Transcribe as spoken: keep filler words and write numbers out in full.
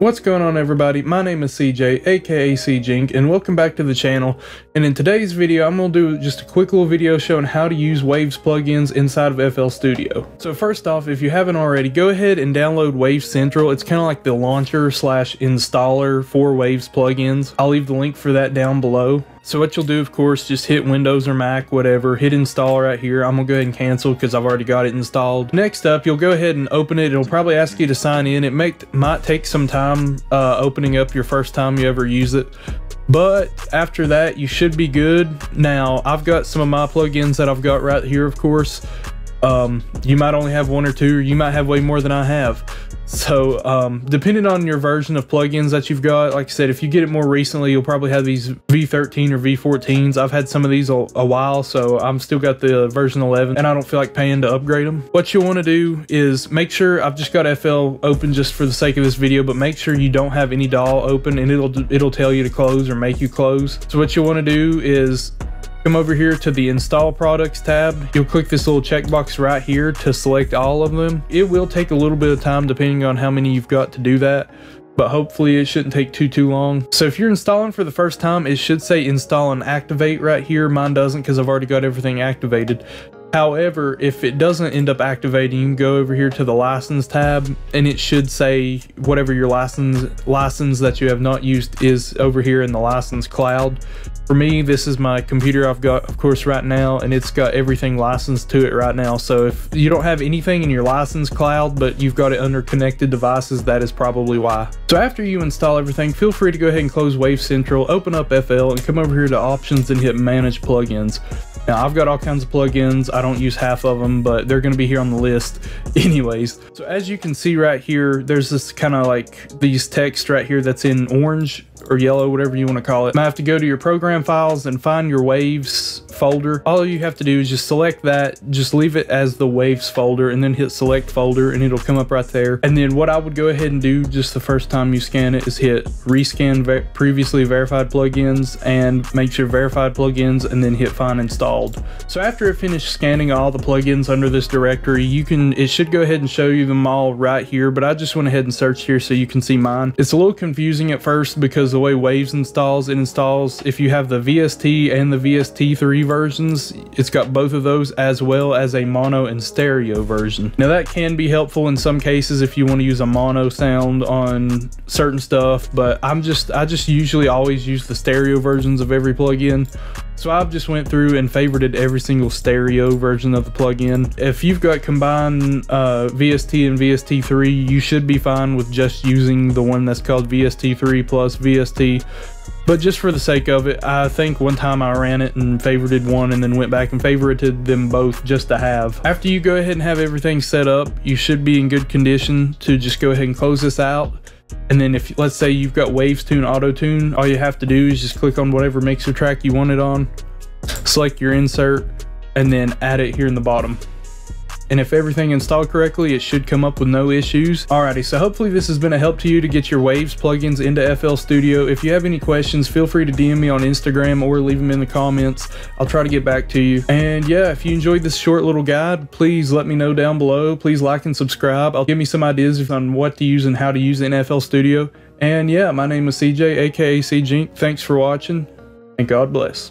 What's going on, everybody? My name is C J, aka CJink, and welcome back to the channel. And in today's video, I'm gonna do just a quick little video showing how to use Waves plugins inside of F L Studio. So first off, if you haven't already, go ahead and download Wave Central. It's kind of like the launcher slash installer for Waves plugins. I'll leave the link for that down below. So what you'll do, of course, just hit Windows or Mac, whatever, hit install right here. I'm gonna go ahead and cancel because I've already got it installed. Next up, you'll go ahead and open it. It'll probably ask you to sign in. It may, might take some time uh, opening up your first time you ever use it. But after that, you should be good. Now, I've got some of my plugins that I've got right here, of course. Um, you might only have one or two, or you might have way more than I have. So um, depending on your version of plugins that you've got, like I said, if you get it more recently, you'll probably have these V thirteen or V fourteens. I've had some of these a, a while, so I'm still got the version eleven and I don't feel like paying to upgrade them. What you'll want to do is make sure, I've just got F L open just for the sake of this video, but make sure you don't have any D A W open, and it'll, it'll tell you to close or make you close. So what you'll want to do is come over here to the install products tab. You'll click this little checkbox right here to select all of them. It will take a little bit of time depending on how many you've got to do that, but hopefully it shouldn't take too too long. So if you're installing for the first time, it should say install and activate right here. Mine doesn't because I've already got everything activated. However, if it doesn't end up activating, you can go over here to the license tab, and it should say whatever your license license that you have not used is over here in the license cloud. For me, this is my computer I've got, of course, right now, and it's got everything licensed to it right now. So if you don't have anything in your license cloud, but you've got it under connected devices, that is probably why. So after you install everything, feel free to go ahead and close Wave Central, open up F L, and come over here to options and hit manage plugins. Now, I've got all kinds of plugins. I don't use half of them, but they're going to be here on the list anyways. So as you can see right here, there's this kind of like these text right here that's in orange or yellow, whatever you want to call it. You have to go to your program files and find your Waves folder. All you have to do is just select that, just leave it as the Waves folder, and then hit select folder, and it'll come up right there. And then what I would go ahead and do just the first time you scan it is hit rescan ver previously verified plugins, and make sure verified plugins, and then hit find installed. So after I finish scanning all the plugins under this directory, you can, it should go ahead and show you them all right here, but I just went ahead and searched here so you can see mine. It's a little confusing at first because the way Waves installs, it installs if you have the V S T and the V S T three versions. It's got both of those, as well as a mono and stereo version. Now, that can be helpful in some cases if you want to use a mono sound on certain stuff, but I'm just I just usually always use the stereo versions of every plugin. So I've just went through and favorited every single stereo version of the plugin. If you've got combined uh, V S T and V S T three, you should be fine with just using the one that's called V S T three plus V S T. But just for the sake of it, I think one time I ran it and favorited one and then went back and favorited them both just to have. After you go ahead and have everything set up, you should be in good condition to just go ahead and close this out. And then if, let's say you've got Waves Tune Auto Tune, all you have to do is just click on whatever mixer track you want it on, select your insert, and then add it here in the bottom. And if everything installed correctly, it should come up with no issues. Alrighty, so hopefully this has been a help to you to get your Waves plugins into F L Studio. If you have any questions, feel free to D M me on Instagram or leave them in the comments. I'll try to get back to you. And yeah, if you enjoyed this short little guide, please let me know down below. Please like and subscribe. I'll give me some ideas on what to use and how to use in F L Studio. And yeah, my name is C J, aka CJink. Thanks for watching, and God bless.